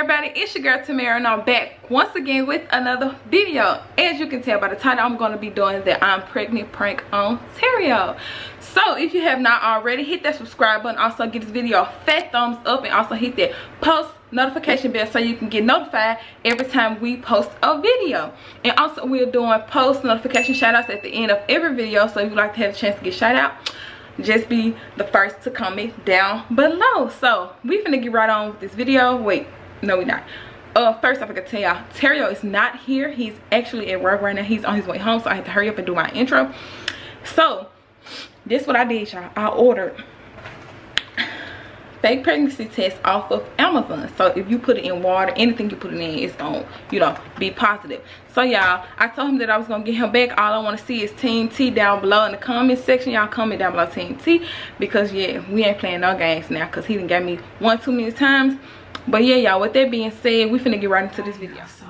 everybody, it's your girl Tamara, and I'm back once again with another video. As you can tell by the title, I'm going to be doing the I'm pregnant prank on Tario. So if you have not already, hit that subscribe button, also give this video a fat thumbs up, and also hit that post notification bell so you can get notified every time we post a video. And also we're doing post notification shout outs at the end of every video, so if you'd like to have a chance to get shout out, just be the first to comment down below. So we finna get right on with this video. Wait, no, we're not. First off, I can tell y'all Tario is not here. He's actually at work right now. He's on his way home, so I have to hurry up and do my intro. So this is what I did, y'all. I ordered fake pregnancy test off of Amazon. So if you put it in water, anything you put it in, it's gonna, you know, be positive. So y'all, I told him that I was gonna get him back. All I want to see is Team T down below in the comment section. Y'all comment down below Team T, because yeah, we ain't playing no games now, because he done got me one too many times. But yeah, y'all, with that being said, we finna get right into this video. So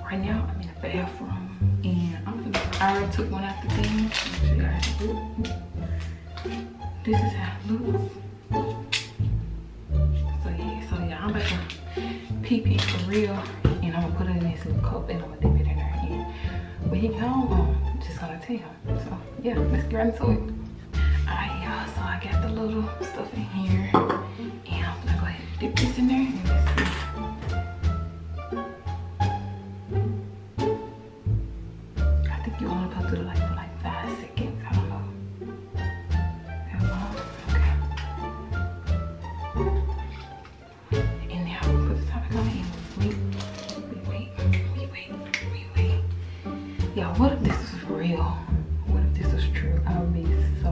right now I'm in the bathroom, and I already took one out the thing. This is how it looks. I'm about to peep it for real, and I'm gonna put it in this little cup, and I'm gonna dip it in there. And when he gets home, I'm just gonna tell him. So yeah, let's get right into it. Alright, y'all, so I got the little stuff in here, and I'm gonna go ahead and dip this in there, and let's see. I think you only put it like for like 5 seconds. I don't know. That long? Okay. Y'all, what if this was real? What if this was true? I would be so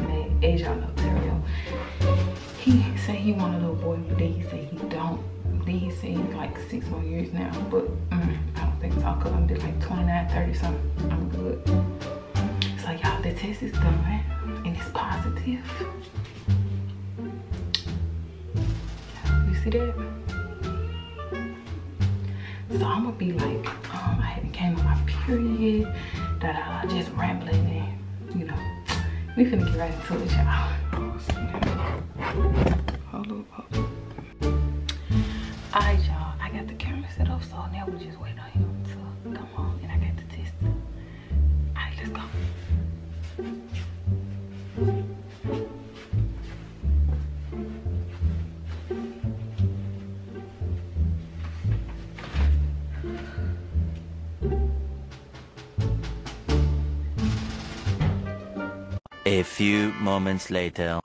mad. As y'all know, Tario, he said he want a little boy, but then he said he don't. Then he said he's like 6 more years now, but I don't think so, because I'm like 29, 30, so I'm good. So y'all, the test is done, and it's positive. You see that? So I'm gonna be like, I haven't came on my period, just rambling, and you know, we finna get right into it, y'all. Hold up. Alright, y'all, I got the camera set up, so now we just wait on him to come on, and I got the test. Alright, let's go. A few moments later.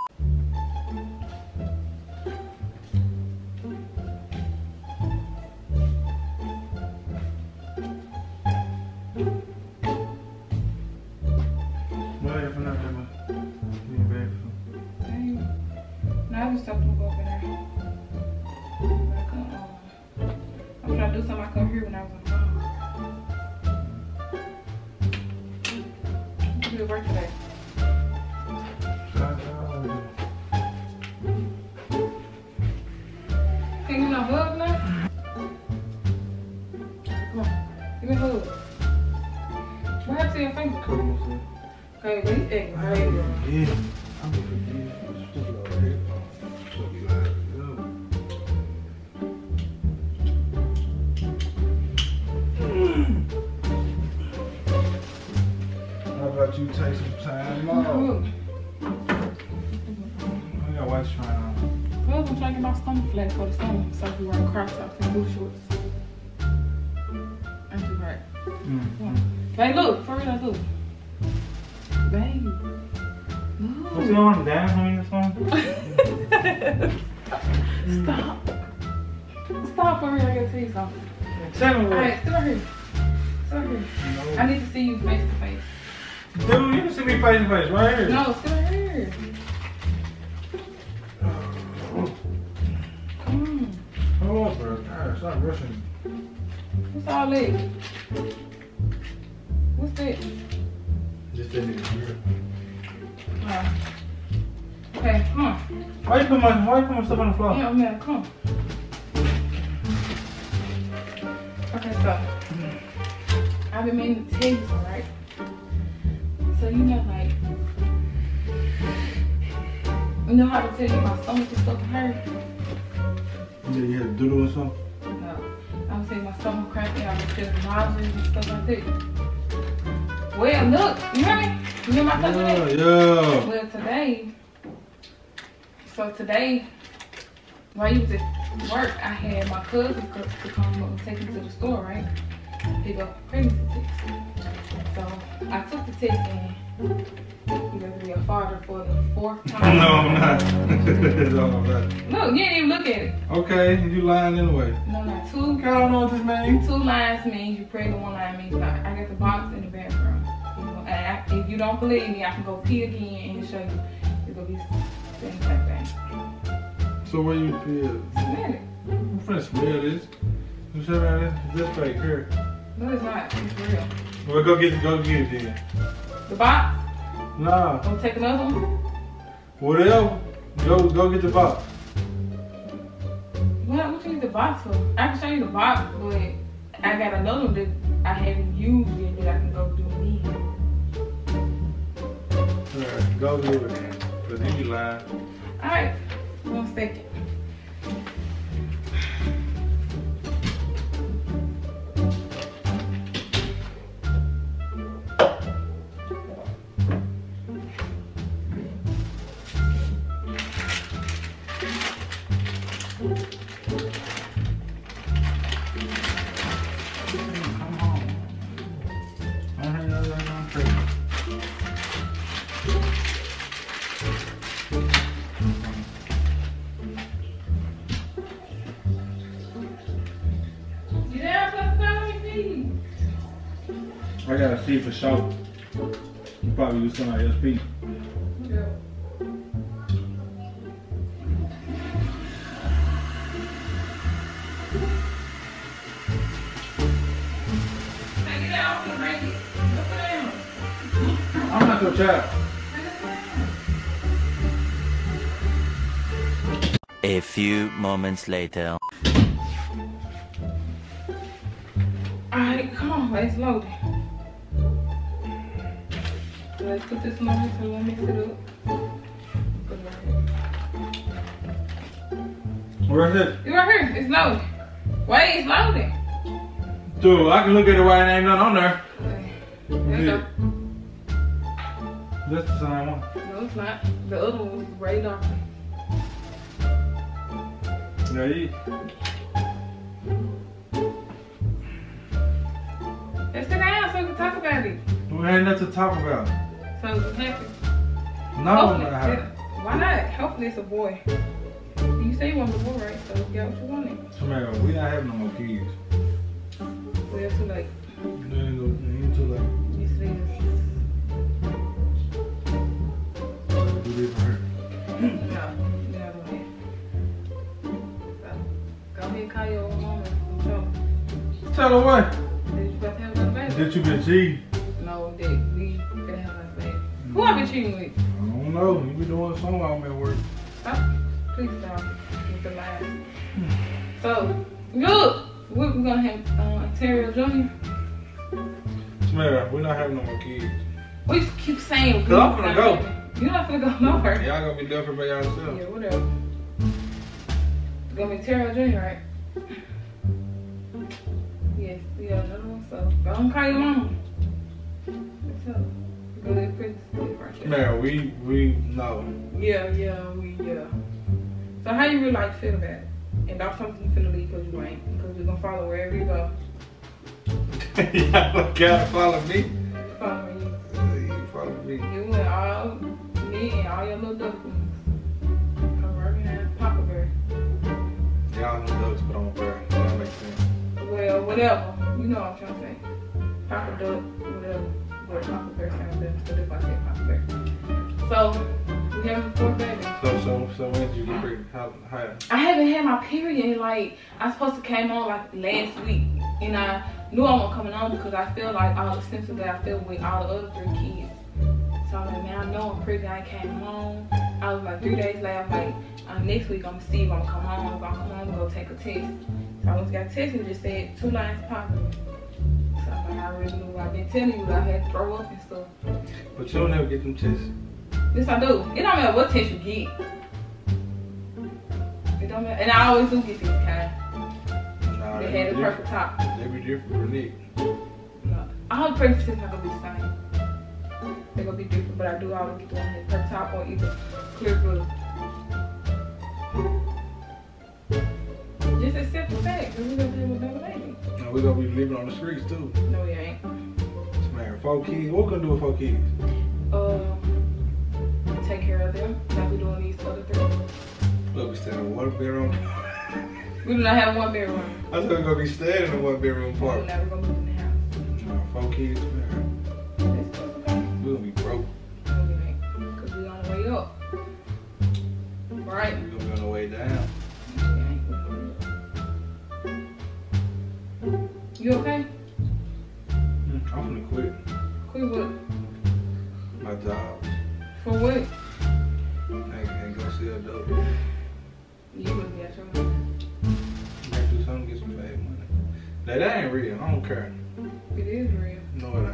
You take some time off. I got wife's trying on. Well, I'm trying to get my stomach flat for the summer, so I'll be wearing crop tops and blue shorts. Ain't you right? Hey, look, for real, look. Babe, look. What's going on, Dad? I mean, this one? Stop for real. I gotta tell you something. Tell me what. Alright, sit right here. Sit right here. No. I need to see you face to face. Dude, you can see me face to face right here. No, sit right here. Come on. Hold on, bro. Alright, stop rushing. What's all that? What's that? Just that nigga here. Alright. Okay, come on. Why you put my stuff on the floor? Yeah, man, come on. Okay, so. I've been meaning to tell you, alright? So you know, like, you know how to tell you my stomach is stuck in her? Yeah, you had doodle or something? No. I was saying my stomach cramping, I was feeling nauseous and stuff like that. Well, look, you heard me? You hear my stuff today? Yeah. Well, today, while you was at work, I had my cousin to come up and take me to the store, right? Pick up pregnancy test. So I took the test and you got to be a father for the 4th time. No, I'm not. Look, you didn't even look at it. Okay, you lying anyway. No, not two. I don't know what this means. 2 lines means you're pregnant, 1 line means not. I got the box in the bathroom. You know, and if you don't believe me, I can go pee again and show you. It's gonna be things like that. So where you feel? Smell it. I'm finna smell this. You said that? This right here. No, it's not. It's real. Well, go get it then. The box? Nah. Gonna take another one? Whatever. Go get the box. What you need the box for? I can show you the box, but I got another one that I haven't used yet that I can go do me. Alright, go do it then. Cause then you lying. Alright. 1 second. I gotta see for sure. You probably use somebody else's pee. Yeah. Take it out and break it. Look at them. I'm not your child. A few moments later. Alright, come on, let's load it. Let's put this in my mix and mix it up. Where's it? It's right here. It's loaded. Wait, it's loaded. Dude, I can look at it right and ain't nothing on there. There that's the same one. No, it's not. The other one was right off. Yeah, let's sit down so we can talk about it. We ain't nothing to talk about. So it's happened? No, why not? Hopefully it's a boy. You say you want a boy, right? So get what you wanted. Tamara, we not having no more kids. Well, it's too late. Ain't too late. You see? You live for her. No, I don't have. So, go ahead and call your old mama. Tell her what? Did you about to have another baby? That you been cheating? No, that we gonna have another baby. Who I been cheating with? I don't know. You be doing something while I'm at work. Stop. Please stop. It's a lie. So, look, we're gonna have Tario Jr. Tamara, we're not having no more kids. We keep saying we're not gonna go. You're not gonna go nowhere. Y'all gonna be done for by yourself. Yeah, whatever. It's gonna be Tario Jr., right? Yes, we got another one, so don't call your mama. Man, we know. Yeah. So how you really like feel about it? And that's something you finna leave because you ain't. Because we're gonna follow wherever you go. Y'all gotta follow me. Follow me. You follow me. You and all me and all your little ducklings. I'm working at Papa Bear. Y'all know ducks, but I'm a bird. That makes sense. Well, whatever. You know what I'm trying to say. Papa duck, whatever. Papa Bear sounds better, so that's why I said Papa Bear. So, we have a 4th baby. So when did you get pregnant? How? I haven't had my period. Like, I supposed to came on like last week, and I knew I wasn't coming on because I feel like all the symptoms that I feel with all the other 3 kids. So I'm like, man, I know I'm pregnant. I came home. I was like 3 days later. I'm like, next week I'm gonna see if I'm gonna come home. If I'm gonna come home, I'm gonna take a test. So I once got tested and just said 2 lines popping. So I'm like, I already knew. I've been telling you I had to throw up and stuff. But you don't ever get them tests. Yes, I do. It don't matter what test you get. It don't don't matter. And I always do get these kind. They had the purple top. They be different, Nick. No, all the purple tips not gonna be the same. They're gonna be different, but I do always get the one that purple top or either clear blue. Just accept the fact that we're gonna be with another lady. And we're gonna be living on the streets too. No, we ain't. It's married 4 kids. What we gonna do with 4 kids? Take care of them like we doing these other 3. Look, we staying in 1 bedroom. We do not have 1 bedroom. I was gonna be staying in a 1 bedroom apartment. We're never gonna move in the house. 4 kids, man. That's okay. We'll be broke. No, we ain't. Cause we on the way up. Right? We're gonna be on the way down. You okay? I'm gonna quit. Quit what? My job. For what? I ain't gonna sell dope. You wouldn't get your money. I might do something to get some fake money. Now that ain't real. I don't care. It is real. No, it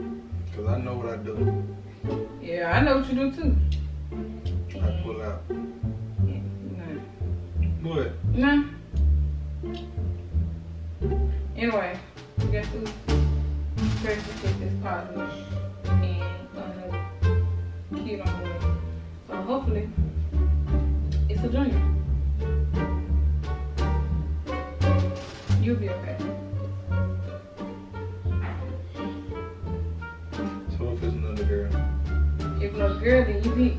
ain't. Cause I know what I do. Yeah, I know what you do too. I pull out. Yeah, nah. What? Nah. Anyway, we got to try to take this positive. Kid on the way. So hopefully it's a junior. You'll be okay. So if it's another girl? If another girl, then you beat.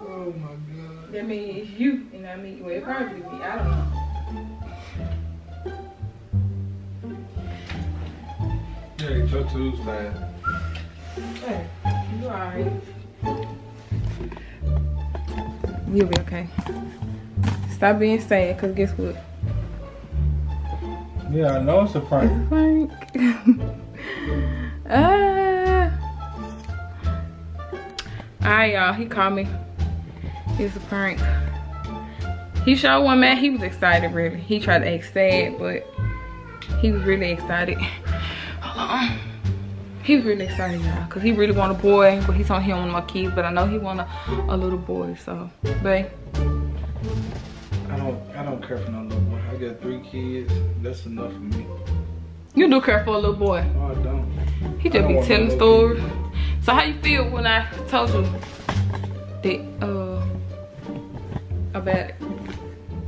Oh my god. That means it's you and I mean, well it probably be me, I don't know. Yeah, it's your Tuesday. Hey, you alright? You'll be okay. Stop being sad, cause guess what? Yeah, I know it's a prank. It's a prank. Alright, y'all. He called me. It's a prank. He showed one man. He was excited, really. He tried to act sad, but he was really excited. Hold on. He's really excited, y'all, because he really want a boy, but he's on here on my kids, but I know he want a little boy, so, babe. I don't care for no little boy. I got 3 kids. That's enough for me. You do care for a little boy. No, I don't. He just be telling stories. So how you feel when I told you that, about it?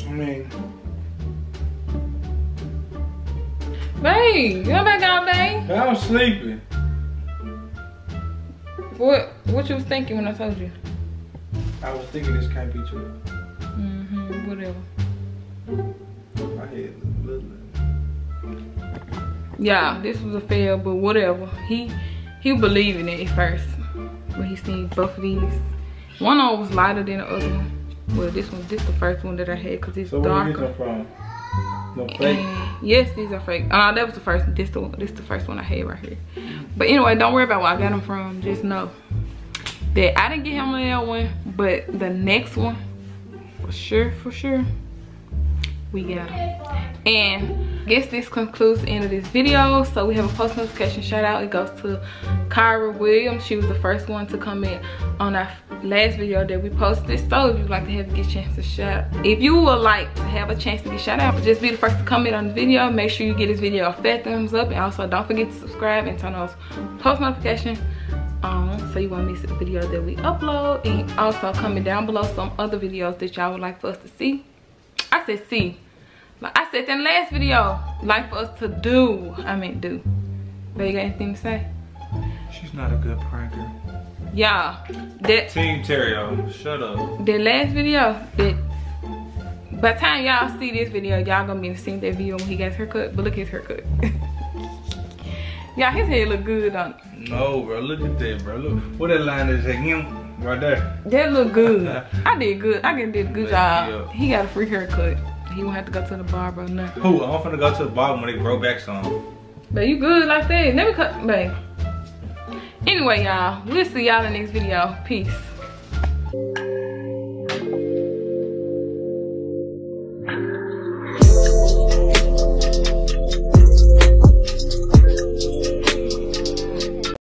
I mean. Babe, you're back out, babe. I'm sleeping. What you was thinking when I told you? I was thinking this can't be true. Mm-hmm, whatever. I had a little. Yeah, this was a fail, but whatever. He believed in it at first. But he seen both of these. One of them was lighter than the other one. Well, this the first one that I had because it's darker. So where did you get them from? No fake? Yes, these are fake. That was the first. This the first one I had right here. But anyway, don't worry about where I got them from. Just know that I didn't get him on that one, but the next one, for sure, we got him. And I guess this concludes the end of this video. So we have a post notification shout out. It goes to Kyra Williams. She was the first one to comment on our last video that we posted. So if you'd like to have a chance to get shout out, just be the first to comment on the video. Make sure you give this video a fat thumbs up, and also don't forget to subscribe and turn those post notifications on so you won't miss the video that we upload. And also comment down below some other videos that y'all would like for us to see. I said see, like I said in the last video, like for us to do. I meant do. But you got anything to say? She's not a good pranker. Y'all, that Team Tario, shut up. The last video, by the time y'all see this video, y'all gonna be seeing that video when he got his haircut. But look at his haircut. Y'all, his head look good on it. No, bro, look at that, bro. Look, what that line is at him right there. That look good. I did good. I did a good job. He got a free haircut. He won't have to go to the barber or nothing. Who? I'm finna go to the barber when they grow back some. But you good like that? Let me cut, babe. Anyway, y'all, we'll see y'all in the next video. Peace.